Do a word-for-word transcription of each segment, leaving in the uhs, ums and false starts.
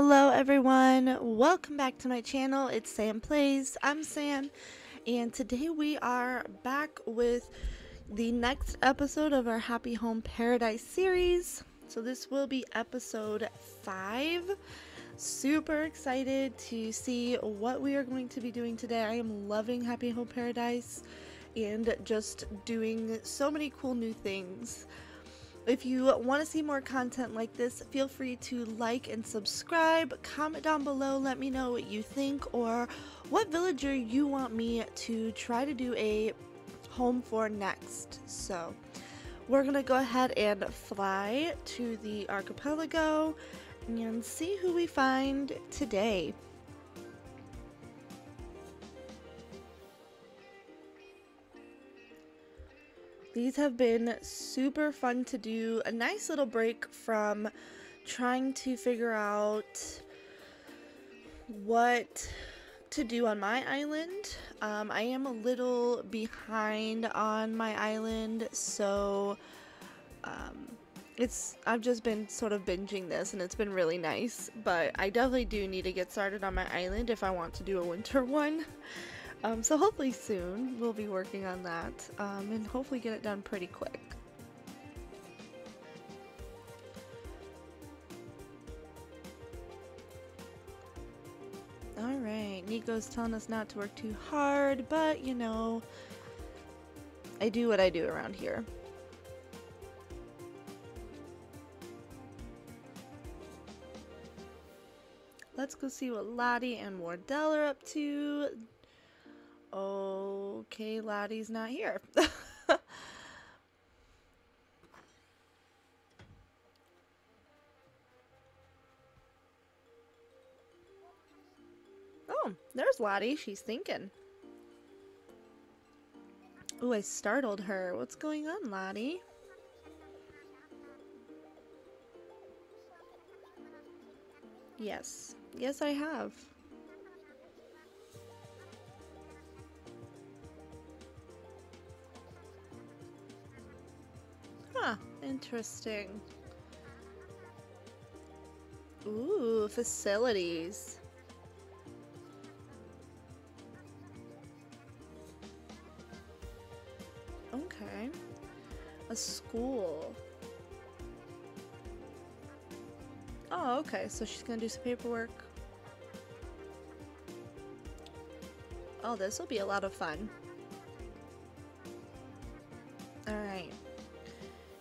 Hello everyone, welcome back to my channel. It's Sam Plays. I'm Sam, and today we are back with the next episode of our Happy Home Paradise series. So this will be episode five. Super excited to see what we are going to be doing today. I am loving Happy Home Paradise and just doing so many cool new things. If you want to see more content like this, feel free to like and subscribe. Comment down below, let me know what you think or what villager you want me to try to do a home for next. So we're going to go ahead and fly to the archipelago and see who we find today. These have been super fun to do. A nice little break from trying to figure out what to do on my island. Um, I am a little behind on my island, so um, it's I've just been sort of binging this, and it's been really nice. But I definitely do need to get started on my island if I want to do a winter one. Um, so hopefully soon we'll be working on that, um, and hopefully get it done pretty quick. Alright, Nico's telling us not to work too hard, but you know, I do what I do around here. Let's go see what Lottie and Wardell are up to. Okay, Lottie's not here. Oh, there's Lottie. She's thinking. Ooh, I startled her. What's going on, Lottie? Yes. Yes, I have. Interesting. Ooh, facilities. Okay. A school. Oh, okay. So she's going to do some paperwork. Oh, this will be a lot of fun. All right.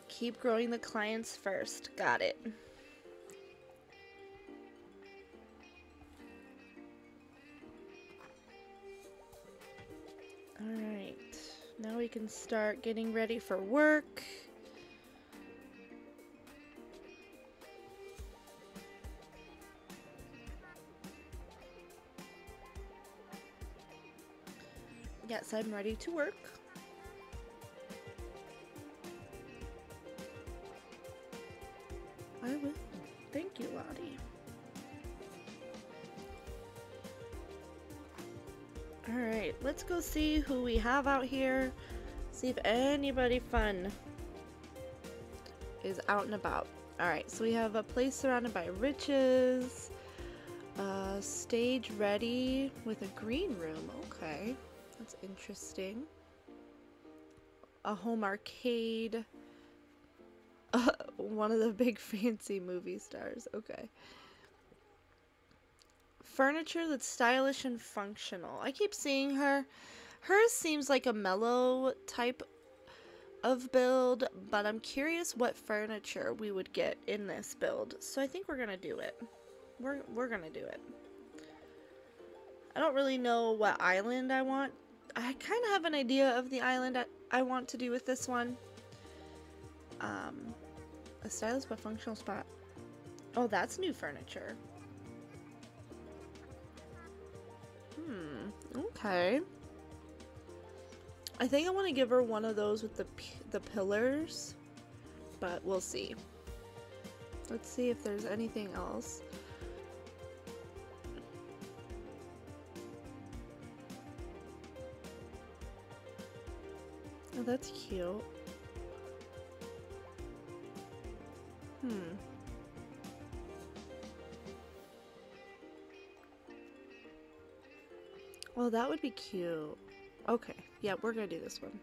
Keep growing the clients first. Got it. Alright. Now we can start getting ready for work. Yes, I'm ready to work. I will. Thank you, Lottie. Alright, let's go see who we have out here. See if anybody fun is out and about. Alright, so we have a place surrounded by riches. Uh, stage ready with a green room. Okay, that's interesting. A home arcade. Uh, one of the big fancy movie stars. Okay. Furniture that's stylish and functional. I keep seeing her. Hers seems like a mellow type of build, but I'm curious what furniture we would get in this build. So I think we're gonna do it. We're, we're gonna do it. I don't really know what island I want. I kind of have an idea of the island I, I want to do with this one. Um, a stylish but functional spot. Oh, that's new furniture. Hmm. Okay. I think I want to give her one of those with the the pillars, but we'll see. Let's see if there's anything else. Oh, that's cute. Well, that would be cute. Okay, yeah, we're gonna do this one.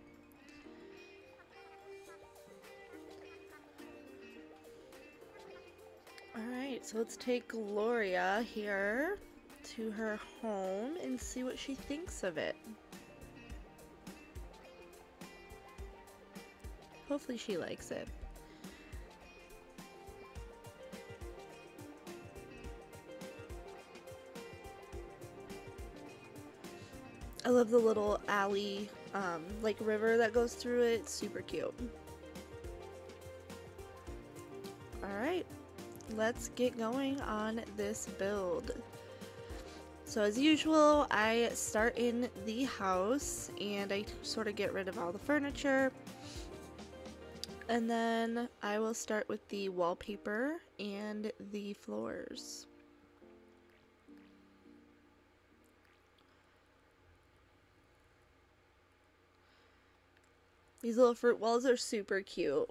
Alright, so let's take Gloria here to her home and see what she thinks of it. Hopefully she likes it. I love the little alley, um, like river that goes through it. It's super cute. Alright, let's get going on this build. So as usual, I start in the house and I sort of get rid of all the furniture. And then I will start with the wallpaper and the floors. These little fruit walls are super cute.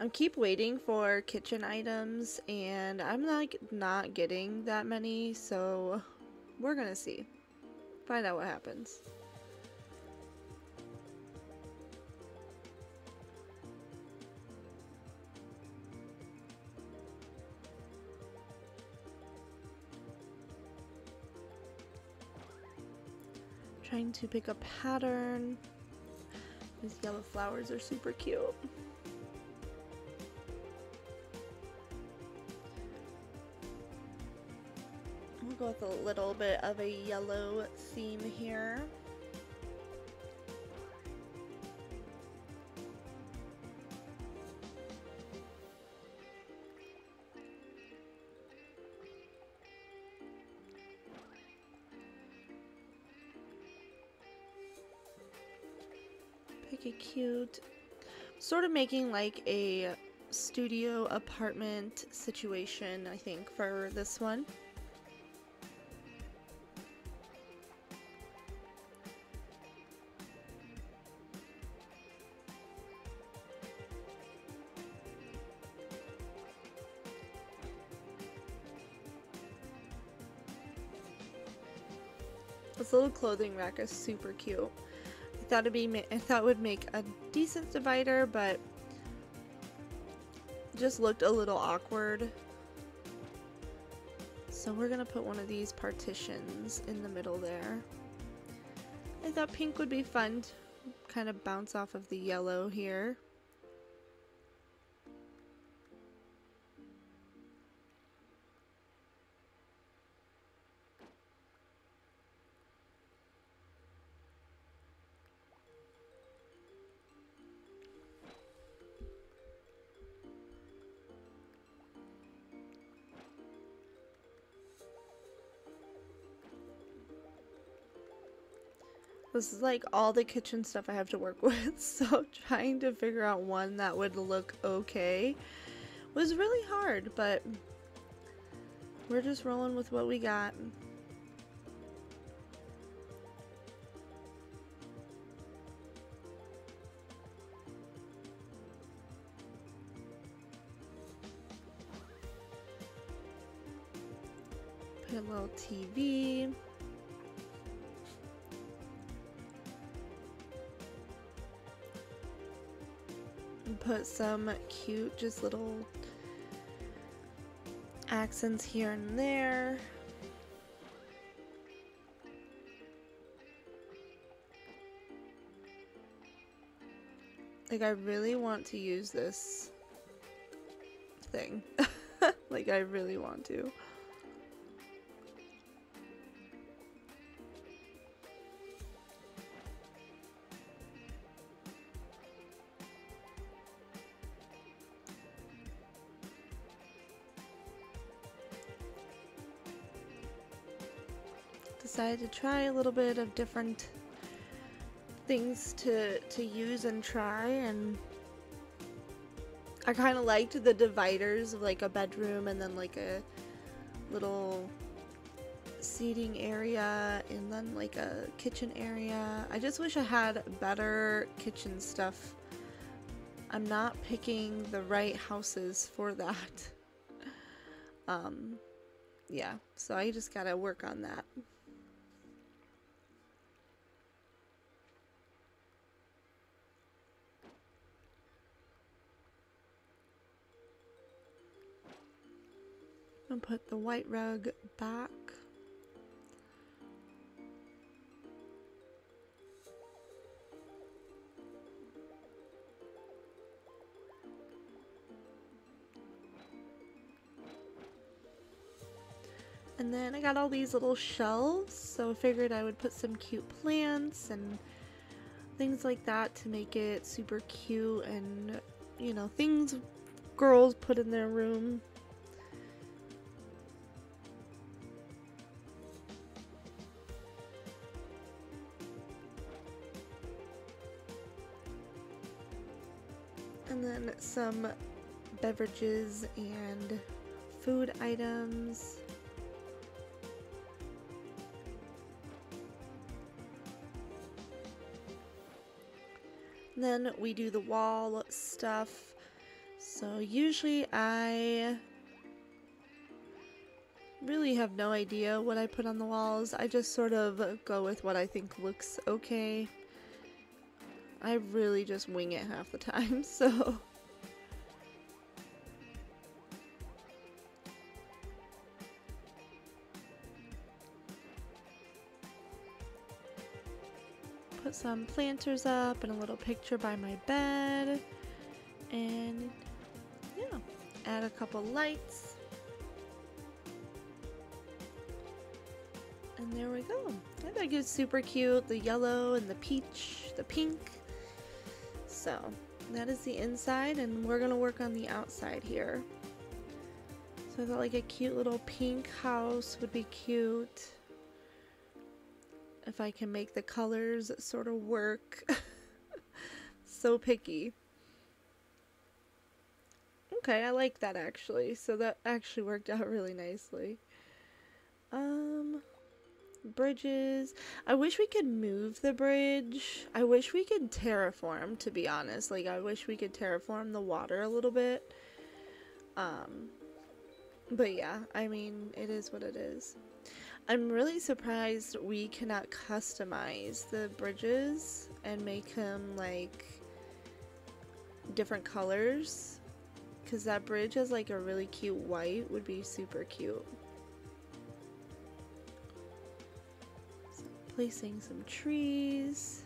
I keep waiting for kitchen items and I'm like not getting that many, so we're gonna see. Find out what happens. Trying to pick a pattern. These yellow flowers are super cute. We'll go with a little bit of a yellow theme here. Pretty cute. Sort of making like a studio apartment situation, I think, for this one. This little clothing rack is super cute. Thought it'd be, I thought it would make a decent divider, but it just looked a little awkward. So we're gonna put one of these partitions in the middle there. I thought pink would be fun to kind of bounce off of the yellow here. This is like all the kitchen stuff I have to work with, so trying to figure out one that would look okay was really hard, but we're just rolling with what we got. Put a little T V. Put some cute just little accents here and there. Like, I really want to use this thing. Like, I really want to. Decided to try a little bit of different things to to use and try, and I kind of liked the dividers of like a bedroom and then like a little seating area and then like a kitchen area. I just wish I had better kitchen stuff. I I'm not picking the right houses for that. Um, yeah, so I just gotta work on that. I'm gonna put the white rug back. And then I got all these little shelves, so I figured I would put some cute plants and things like that to make it super cute and, you know, things girls put in their room. And then some beverages and food items. Then we do the wall stuff. So usually I really have no idea what I put on the walls. I just sort of go with what I think looks okay. I really just wing it half the time, so. Put some planters up and a little picture by my bed, and yeah, add a couple lights, and there we go. I think it's super cute, the yellow and the peach, the pink. So that is the inside, and we're gonna work on the outside here. So I thought like a cute little pink house would be cute. If I can make the colors sort of work. So picky. Okay, I like that actually. So that actually worked out really nicely. Um, bridges. I wish we could move the bridge. I wish we could terraform, to be honest. Like, I wish we could terraform the water a little bit. Um, but yeah, I mean, it is what it is. I'm really surprised we cannot customize the bridges and make them like different colors, because that bridge has like a really cute white, would be super cute. So, placing some trees.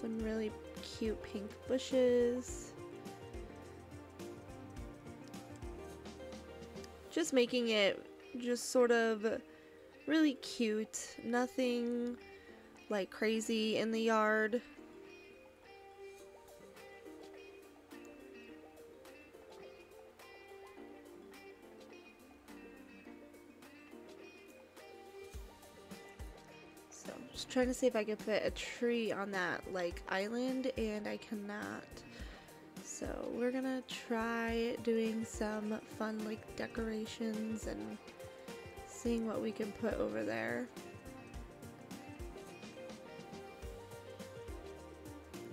Some really cute pink bushes. Just making it just sort of really cute. Nothing like crazy in the yard. Trying to see if I could fit a tree on that like island, and I cannot, so we're gonna try doing some fun like decorations and seeing what we can put over there.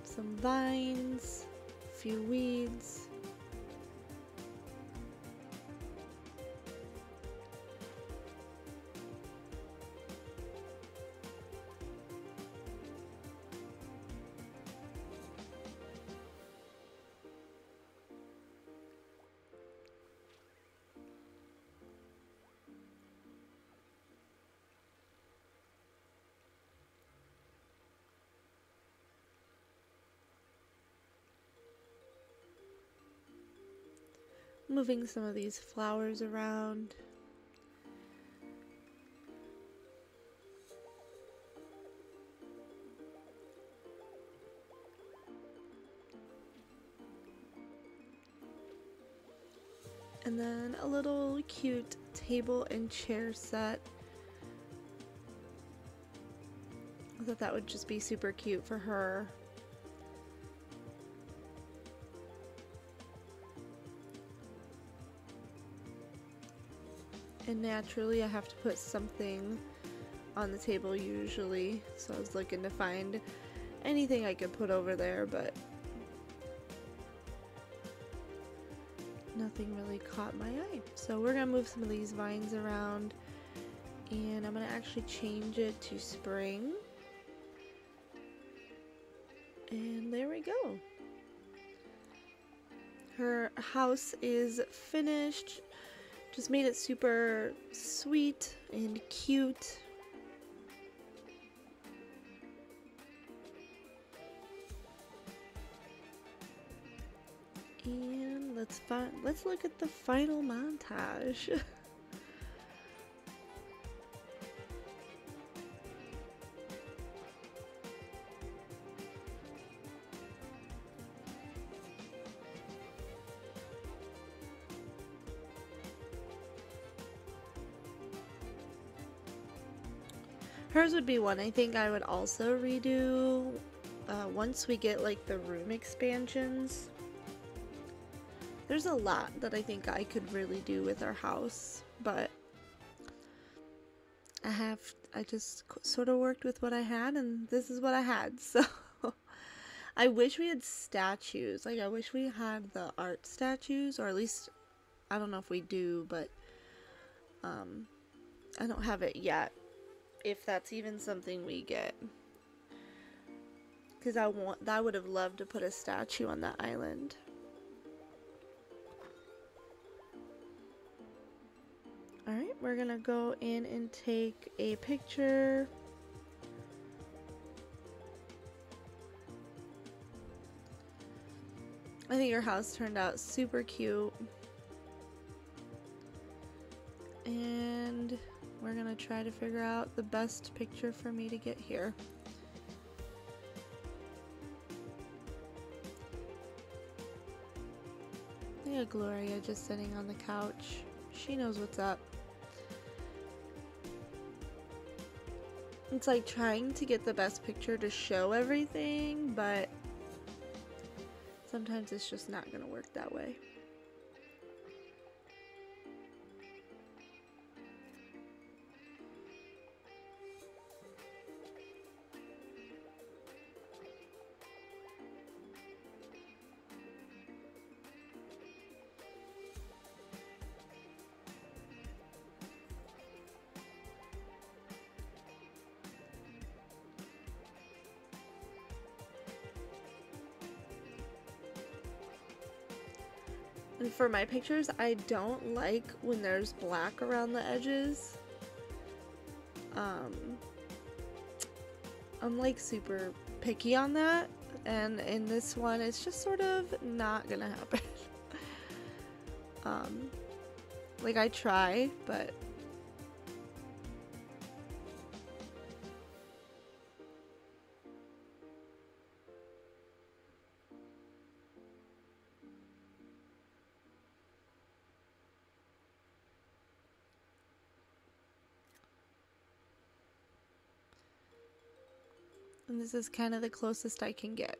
Some vines, a few weeds. Moving some of these flowers around. And then a little cute table and chair set. I thought that would just be super cute for her. and naturally I have to put something on the table usually, so I was looking to find anything I could put over there, but nothing really caught my eye. So we're gonna move some of these vines around, and I'm gonna actually change it to spring, and there we go. Her house is finished. Just made it super sweet and cute. And let's find, let's look at the final montage. Hers would be one I think I would also redo uh, once we get like the room expansions. There's a lot that I think I could really do with our house, but I have I just sort of worked with what I had, and this is what I had. So I wish we had statues. Like I wish we had the art statues, or at least I don't know if we do, but um, I don't have it yet. If that's even something we get, because I want I would have loved to put a statue on that island. All right, we're gonna go in and take a picture. I think your house turned out super cute, and we're gonna try to figure out the best picture for me to get here. Look at Gloria just sitting on the couch. She knows what's up. It's like trying to get the best picture to show everything, but sometimes it's just not gonna work that way. And for my pictures, I don't like when there's black around the edges. Um, I'm like super picky on that, and in this one, it's just sort of not gonna happen. um, like I try, but and this is kind of the closest I can get.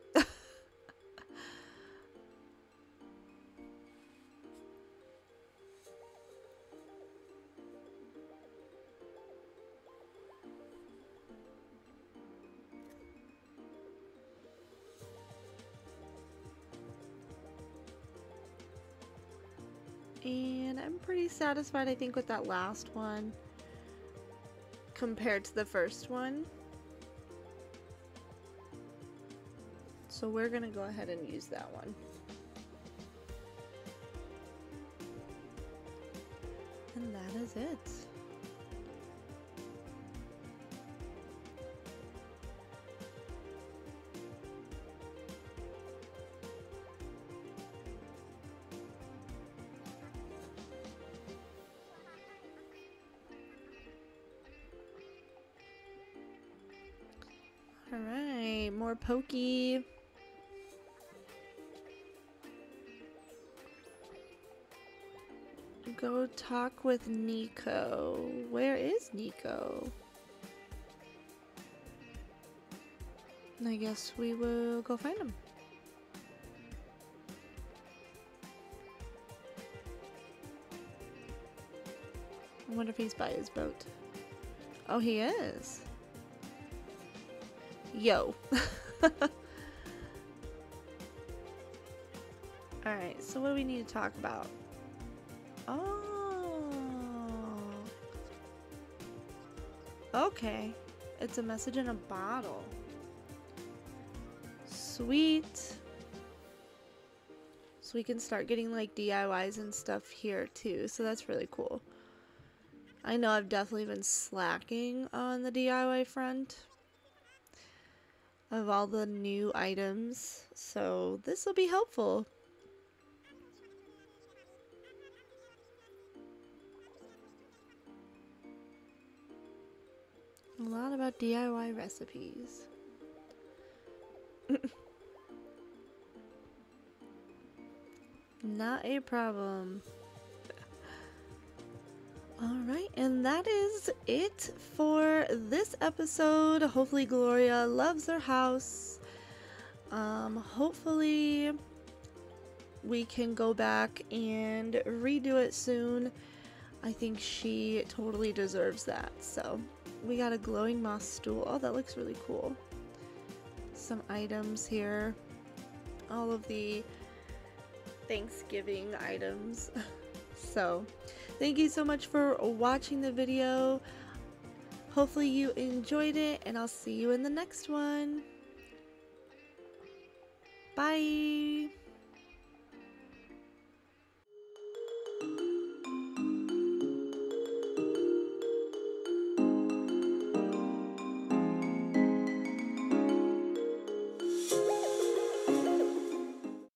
And I'm pretty satisfied, I think, with that last one compared to the first one. So we're gonna go ahead and use that one. And that is it. All right, more pokey. Go talk with Nico. Where is Nico? And I guess we will go find him. I wonder if he's by his boat. Oh, he is. Yo. Alright, so what do we need to talk about? Oh. Okay. It's a message in a bottle. Sweet. So we can start getting like D I Ys and stuff here too. So that's really cool. I know I've definitely been slacking on the D I Y front of all the new items, so this will be helpful. A lot about D I Y recipes. Not a problem. Alright, and that is it for this episode. Hopefully Gloria loves her house. Um, hopefully we can go back and redo it soon. I think she totally deserves that. So we got a glowing moss stool. Oh, that looks really cool. Some items here. All of the Thanksgiving items. So thank you so much for watching the video. Hopefully you enjoyed it, and I'll see you in the next one. Bye.